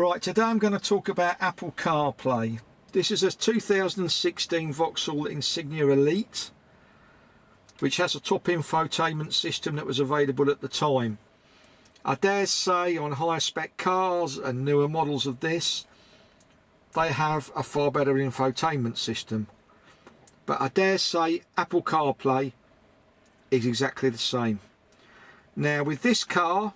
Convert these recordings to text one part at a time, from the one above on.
Right, today I'm going to talk about Apple CarPlay. This is a 2016 Vauxhall Insignia Elite, which has a top infotainment system that was available at the time. I dare say on high spec cars and newer models of this, they have a far better infotainment system. But I dare say Apple CarPlay is exactly the same. Now with this car,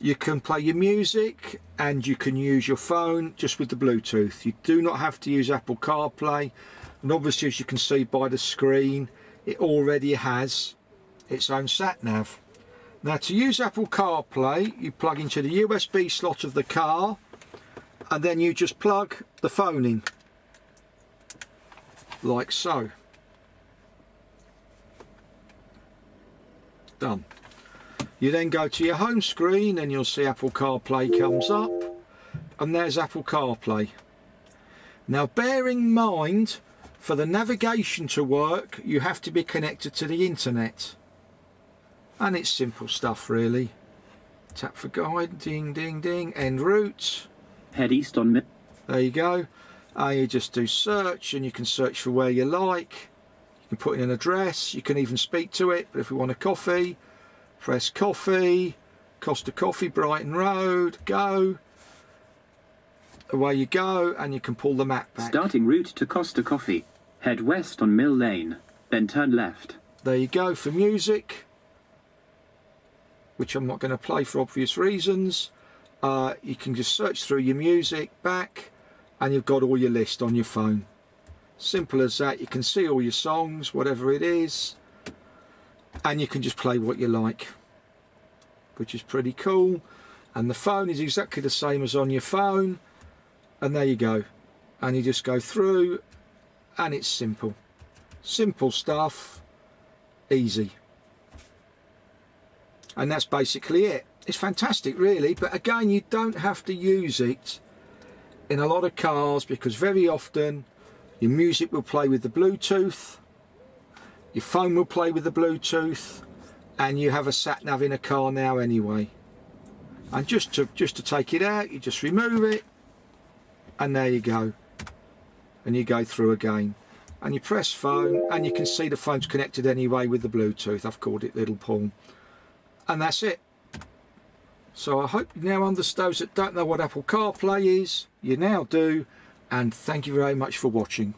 you can play your music and you can use your phone just with the Bluetooth. You do not have to use Apple CarPlay, and obviously, as you can see by the screen, it already has its own sat nav. Now to use Apple CarPlay, you plug into the USB slot of the car and then you just plug the phone in like so. Done. You then go to your home screen and you'll see Apple CarPlay comes up, and there's Apple CarPlay. Now bear in mind, for the navigation to work, you have to be connected to the internet. And it's simple stuff really. Tap for guide, ding ding ding, end route. Head east on mid. There you go. And you just do search and you can search for where you like. You can put in an address, you can even speak to it, but if we want a coffee, press coffee, Costa Coffee, Brighton Road, go. Away you go, and you can pull the map back. Starting route to Costa Coffee. Head west on Mill Lane, then turn left. There you go for music, which I'm not going to play for obvious reasons. You can just search through your music back, and you've got all your list on your phone. Simple as that. You can see all your songs, whatever it is. And you can just play what you like, which is pretty cool. And the phone is exactly the same as on your phone, and there you go. And you just go through, and it's simple stuff, easy. And that's basically it. It's fantastic really, but again, you don't have to use it in a lot of cars, because very often your music will play with the Bluetooth, your phone will play with the Bluetooth, and you have a sat nav in a car now anyway. And just to take it out, you just remove it, and there you go. And you go through again, and you press phone, and you can see the phone's connected anyway with the Bluetooth. I've called it Little Paul, and that's it. So I hope you now understand. Those that don't know what Apple CarPlay is, you now do. And thank you very much for watching.